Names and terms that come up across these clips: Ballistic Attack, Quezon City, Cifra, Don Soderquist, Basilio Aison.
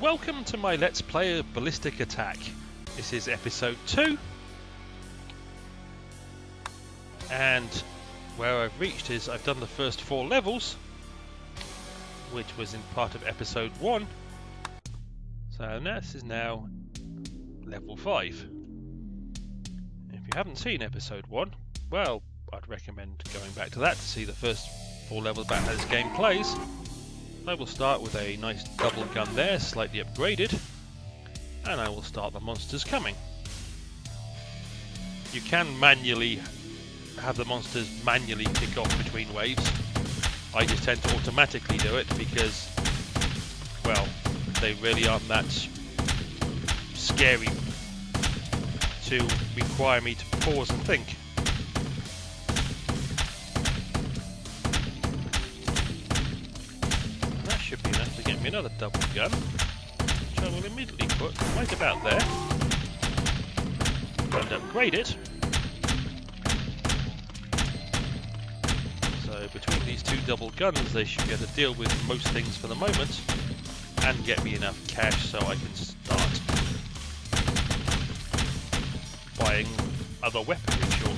Welcome to my Let's Play of Ballistic Attack. This is episode 2. And where I've reached is I've done the first 4 levels, which was in part of episode 1. So this is now level 5. If you haven't seen episode 1, well, I'd recommend going back to that to see the first 4 levels about how this game plays. I will start with a nice double gun there, slightly upgraded, and I will start the monsters coming. You can manually have the monsters manually kick off between waves. I just tend to automatically do it because, well, they really aren't that scary to require me to pause and think. Should be enough to get me another double gun, which I will immediately put right about there and upgrade it. So between these 2 double guns they should be able to deal with most things for the moment and get me enough cash so I can start buying other weaponry shortly.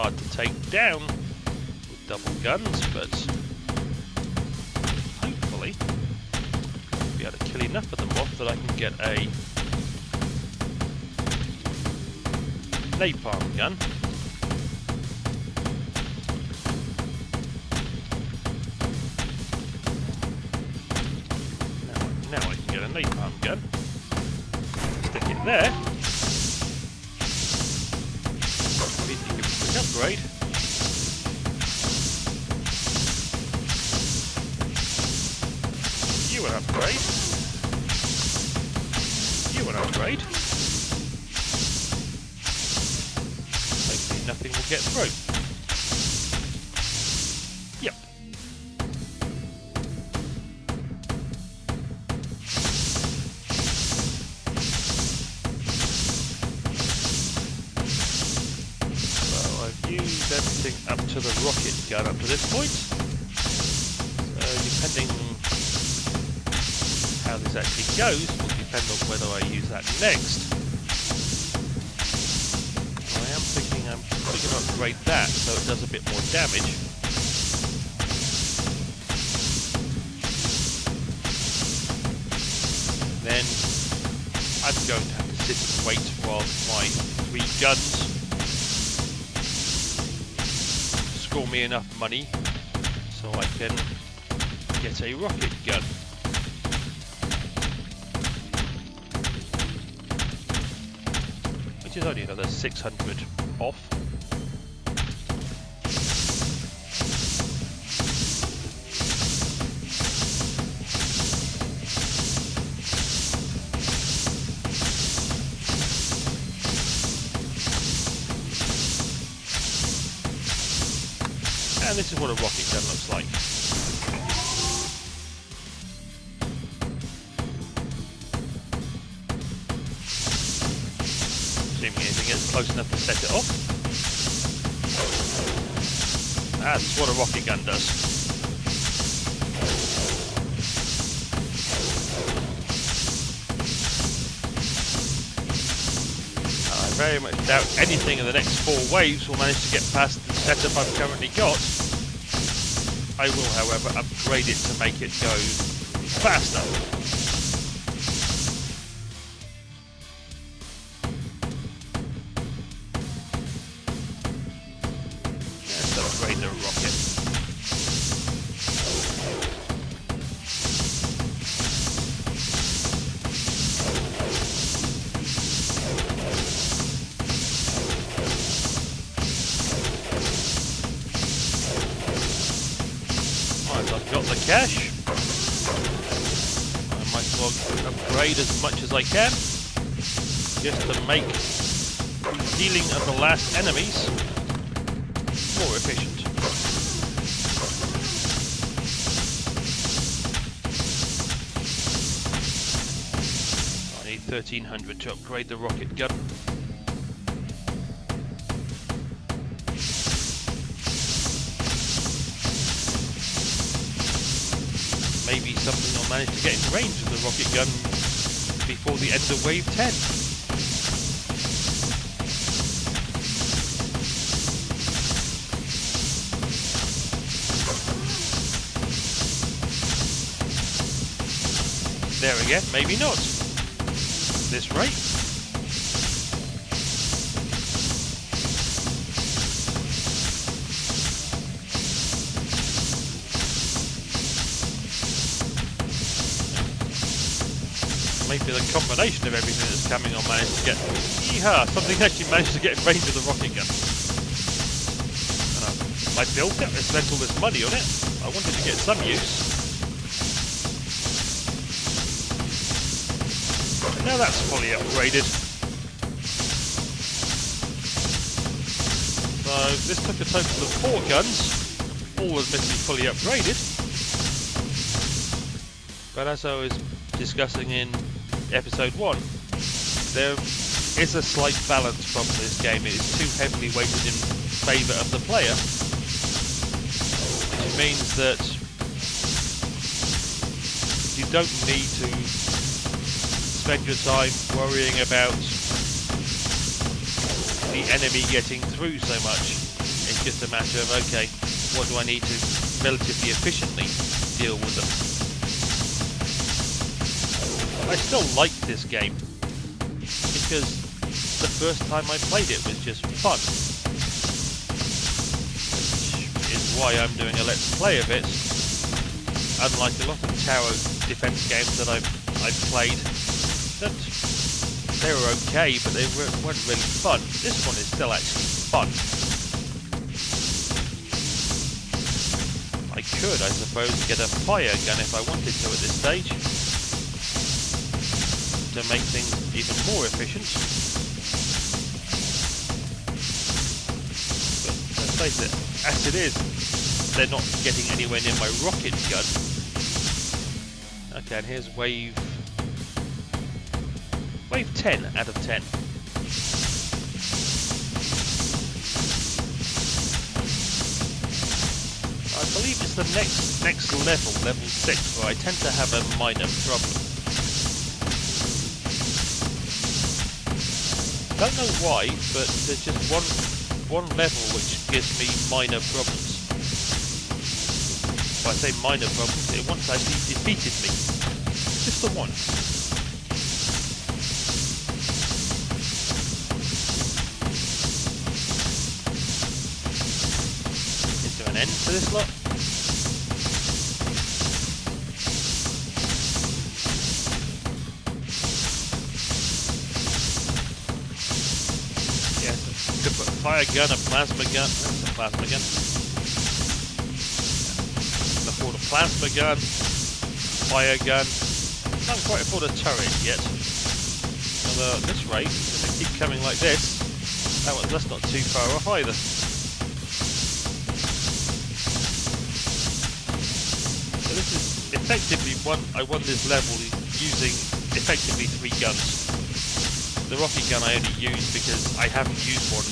Hard to take down with double guns, but hopefully I'll be able to kill enough of them off that I can get a napalm gun. Now I can get a napalm gun, stick it there. Upgrade. You an upgrade. You an upgrade. Hopefully nothing will get through. Yep. Everything up to the rocket gun up to this point. So depending how this actually goes will depend on whether I use that next. I am thinking I'm probably going to upgrade that so it does a bit more damage. Then I'm going to have to sit and wait while my 3 guns score me enough money so I can get a rocket gun. Which is only another 600 off. And this is what a rocket gun looks like. Assuming anything is close enough to set it off. That's what a rocket gun does. I very much doubt anything in the next 4 waves will manage to get past the setup I've currently got. I will, however, upgrade it to make it go faster. Let's upgrade the rocket. I've got the cash. I might as well upgrade as much as I can, just to make dealing of the last enemies more efficient. I need 1300 to upgrade the rocket gun. maybe something will manage to get into range of the rocket gun before the end of wave 10. There again, maybe not. At this rate. Maybe the combination of everything that's coming on managed to get... Yeehaw! Something actually managed to get in range of the rocket gun. And I built it, I spent all this money on it. I wanted to get some use. And now that's fully upgraded. So this took a total of 4 guns. All admittedly fully upgraded. But as I was discussing in Episode 1, there is a slight balance problem in this game. It is too heavily weighted in favour of the player, which means that you don't need to spend your time worrying about the enemy getting through so much. It's just a matter of, okay, what do I need to relatively efficiently deal with them? I still like this game, because the first time I played it was just fun, which is why I'm doing a Let's Play of it. Unlike a lot of tower defense games that I've played, that they were okay, but they weren't really fun. This one is still actually fun. I could, I suppose, get a fire gun if I wanted to at this stage, to make things even more efficient. But let's face it, as it is, they're not getting anywhere near my rocket gun. Okay, and here's wave 10 out of 10. I believe it's the next level 6, where I tend to have a minor problem. I don't know why, but there's just one level which gives me minor problems. If I say minor problems, it once actually defeated me. Just the one. Is there an end to this lot? A gun, a plasma gun, that's a plasma gun. I can afford a plasma gun, fire gun. I can't quite afford a turret yet. Although at this rate, if they keep coming like this, that's not too far off either. So this is effectively I won this level using effectively 3 guns. The rocket gun I only use because I haven't used one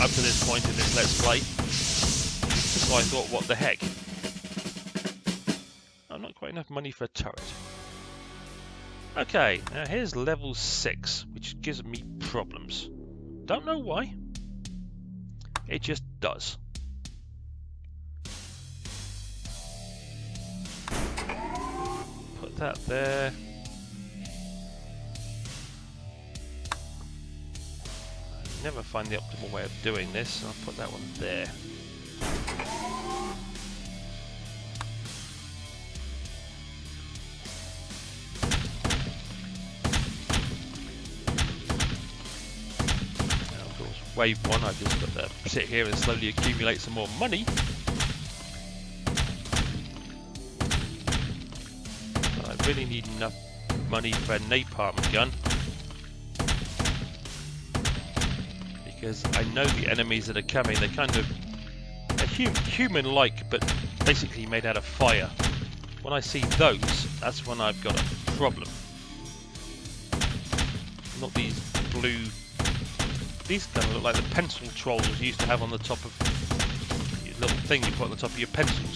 up to this point in this Let's Play, so I thought, what the heck? I'm not quite enough money for a turret. Okay, now here's level 6, which gives me problems. Don't know why. It just does. Put that there. Never find the optimal way of doing this, so I'll put that one there. Now, of course, wave 1, I've just got to sit here and slowly accumulate some more money. I really need enough money for a napalm gun, because I know the enemies that are coming, they're kind of human-like, but basically made out of fire. When I see those, that's when I've got a problem. Not these blue... These kind of look like the pencil trolls you used to have on the top of... Your little thing you put on the top of your pencils.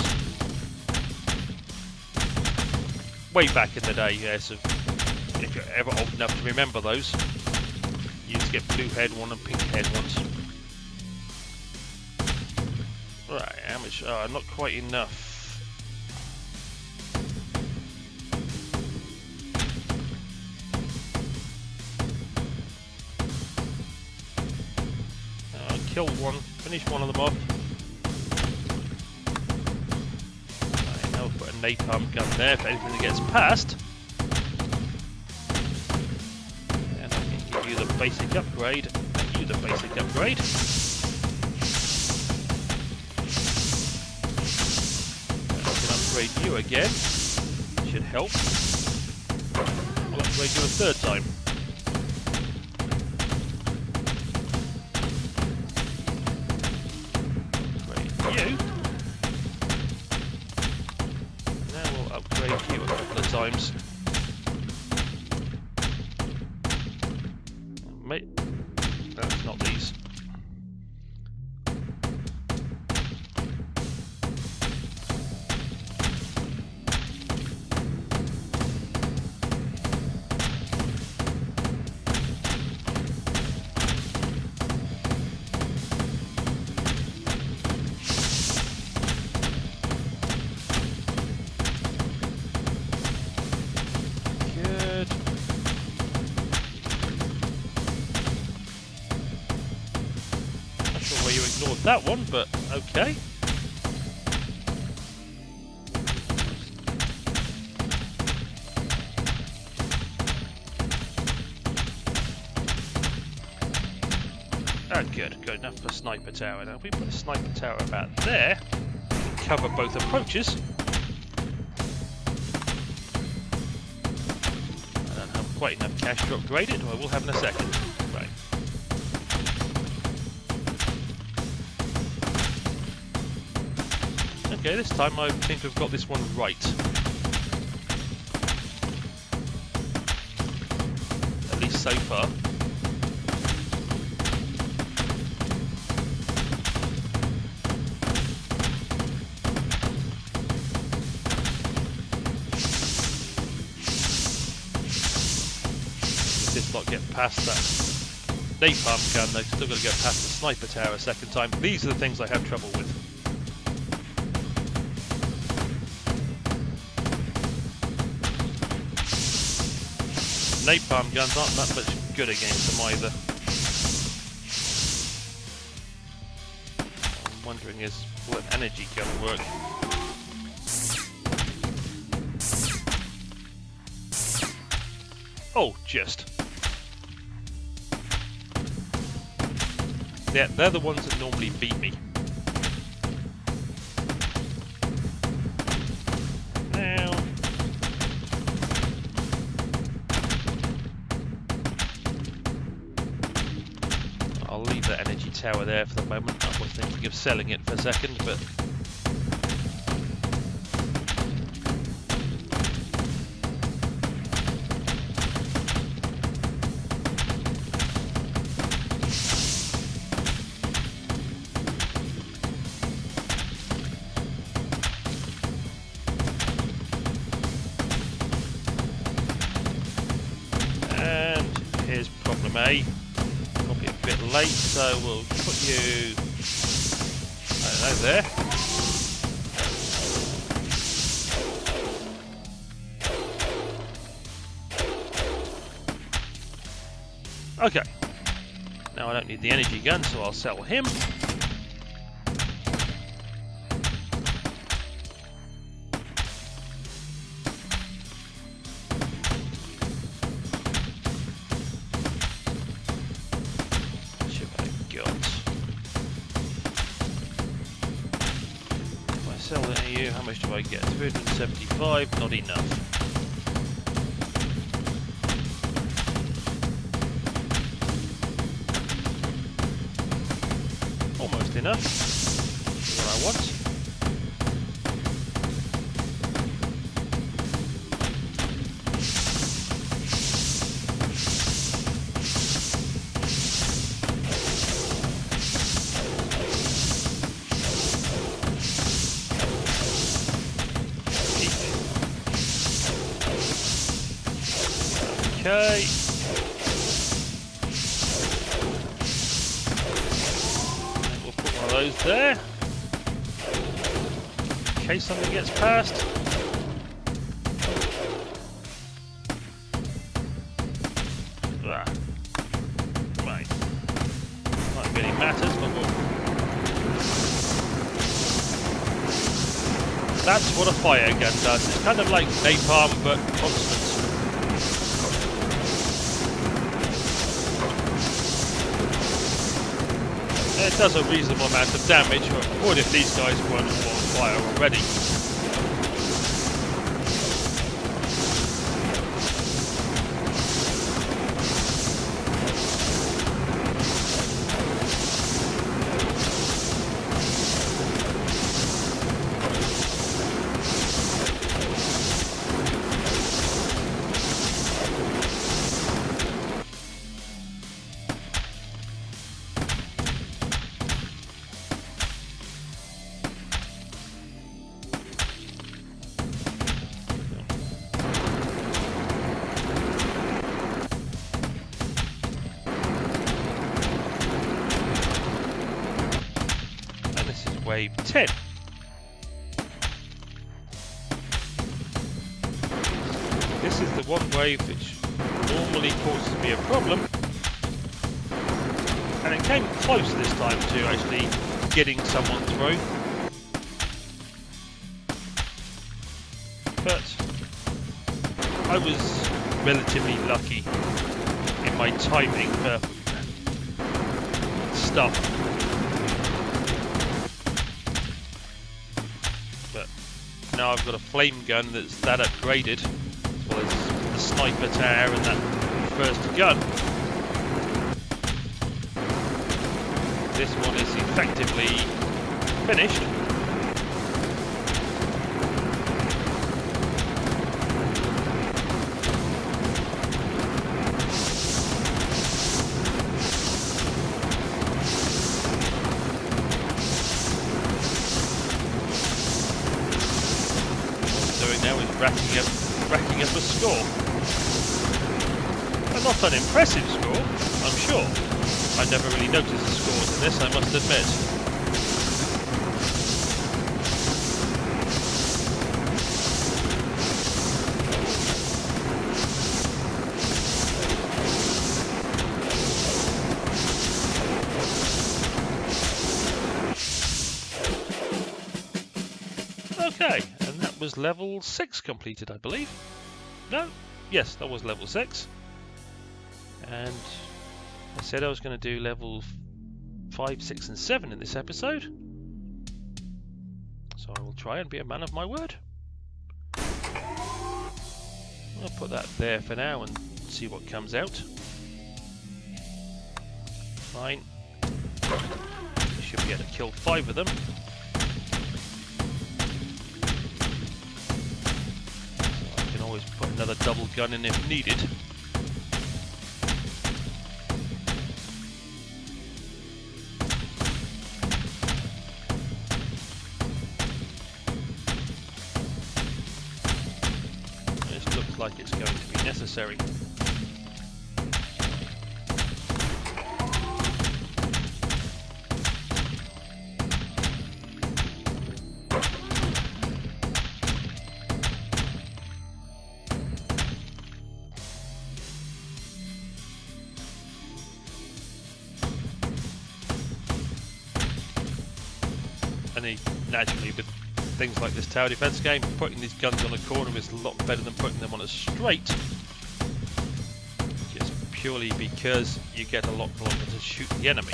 way back in the day, yeah, so if you're ever old enough to remember those, you used to get blue head one and pink head ones. Right, how much? Oh, not quite enough. Kill one, finish one of them off. Right, now we'll put a napalm gun there if anything that gets past. And I can give you the basic upgrade. Give you the basic upgrade. And I can upgrade you again. Should help. I'll upgrade you a third time. Times. Mate, that's not these. That one, but okay. Oh, good, good enough for sniper tower. Now, if we put a sniper tower about there, and cover both approaches, and I don't have quite enough cash to upgrade it. I will have in a second. Right. Okay, this time I think we've got this one right. At least so far. This lot get past that napalm gun, they've still got to get past the sniper tower a second time. These are the things I have trouble with. Napalm guns aren't that much good against them either. I'm wondering is, will an energy gun work? Oh, just. Yeah, they're the ones that normally beat me. Tower there for the moment. I was thinking of selling it for a second, but and here's problem A. Probably a bit late, so we'll put you there. Okay. Now I don't need the energy gun, so I'll sell him. How much do I get? 275, not enough. Almost enough. That's what I Okay. We'll put one of those there. In case something gets past. That's what a fire gun does. It's kind of like napalm, but constant. It does a reasonable amount of damage, or it would if these guys weren't on fire already. Wave 10. This is the one wave which normally causes me a problem, and it came close this time to actually getting someone through, but I was relatively lucky in my timing for stuff. Now I've got a flame gun that's that upgraded, as well as the sniper tower and that first gun. This one is effectively finished. Racking up a score. A not an impressive score, I'm sure. I never really noticed the scores in this, I must admit. Was level 6 completed, I believe. No? Yes, that was level 6. And I said I was going to do level 5, 6 and 7 in this episode. So I will try and be a man of my word. I'll put that there for now and see what comes out. Fine. I should be able to kill 5 of them. Put another double gun in if needed. This looks like it's going to be necessary. Naturally, with things like this tower defense game, putting these guns on a corner is a lot better than putting them on a straight, just purely because you get a lot longer to shoot the enemy.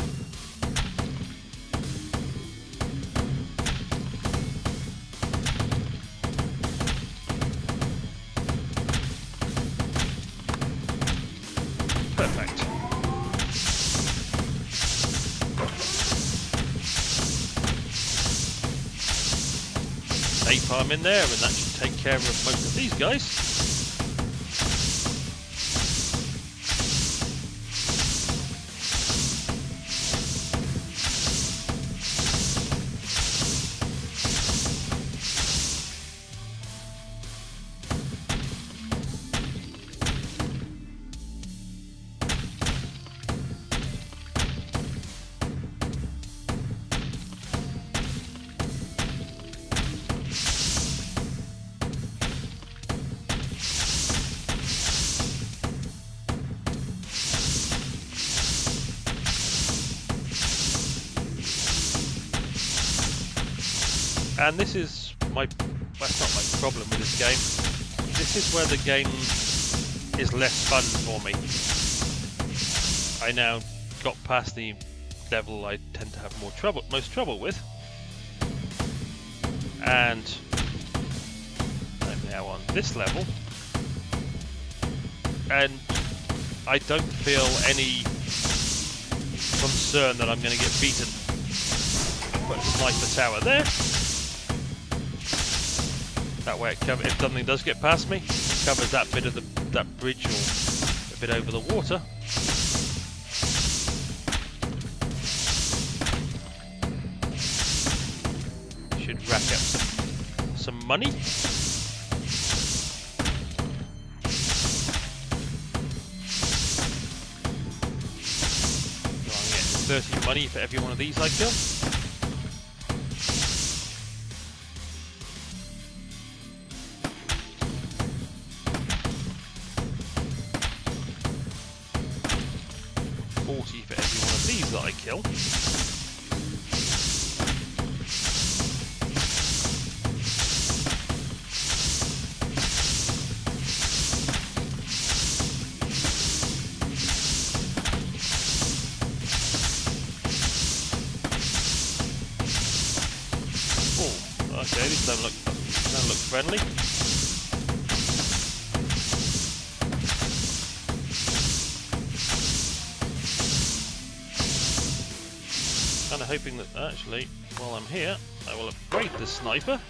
Napalm in there, and that should take care of most of these guys. And this is my, that's not my problem with this game. This is where the game is less fun for me. I now got past the level I tend to have more trouble, most trouble with, and I'm now on this level, and I don't feel any concern that I'm going to get beaten. Put a sniper tower there. That way, it covers, if something does get past me, it covers that bit of the that bridge or a bit over the water. Should rack up some money. I'll get 30 money for every one of these I kill. Hoping that actually, while I'm here, I will upgrade the sniper.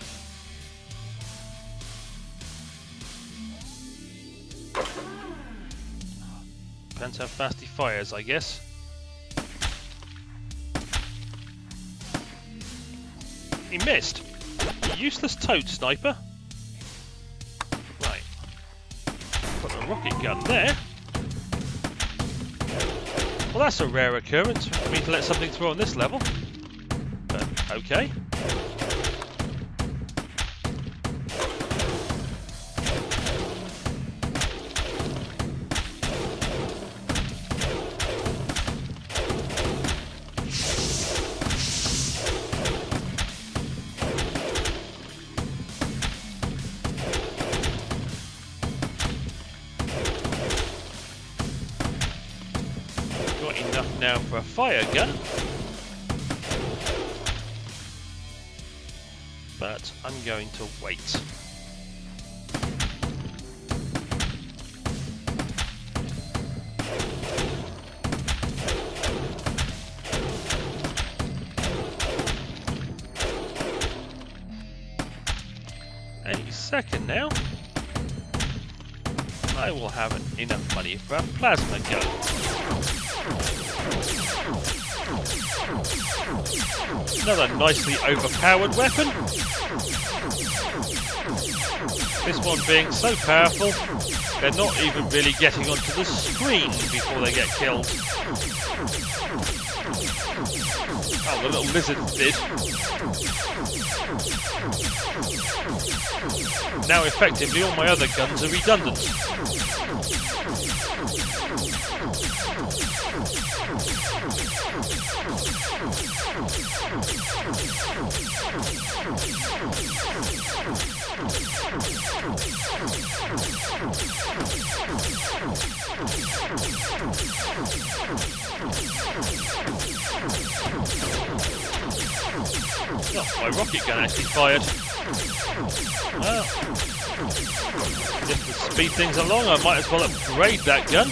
Depends how fast he fires, I guess. He missed! Useless toad sniper. Right. Put a rocket gun there. Well, that's a rare occurrence for me to let something through on this level, but okay. Now for a fire gun, but I'm going to wait. Any second now, I will have enough money for a plasma gun. Another nicely overpowered weapon. This one being so powerful, they're not even really getting onto the screen before they get killed. Oh, the little lizard did. Now effectively all my other guns are redundant. Oh, my rocket gun actually fired. Well, just to speed things along, I might as well upgrade that gun.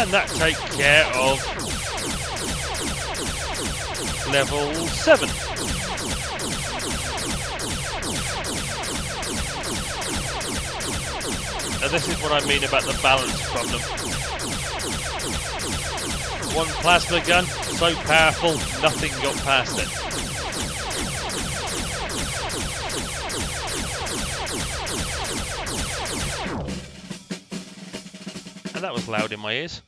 And that takes care of level 7. Now this is what I mean about the balance problem. One plasma gun, so powerful, nothing got past it. And that was loud in my ears.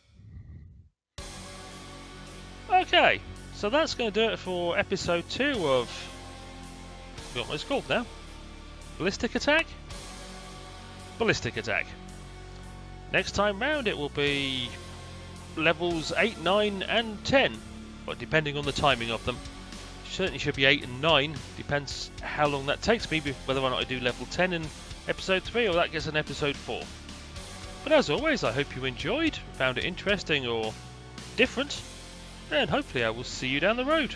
Okay, so that's going to do it for episode 2 of, I forgot what it's called now, Ballistic Attack? Ballistic Attack. Next time round it will be levels 8, 9 and 10, well, depending on the timing of them. Certainly should be 8 and 9, depends how long that takes me, whether or not I do level 10 in episode 3 or that gets an episode 4. But as always, I hope you enjoyed, found it interesting or different, and hopefully I will see you down the road.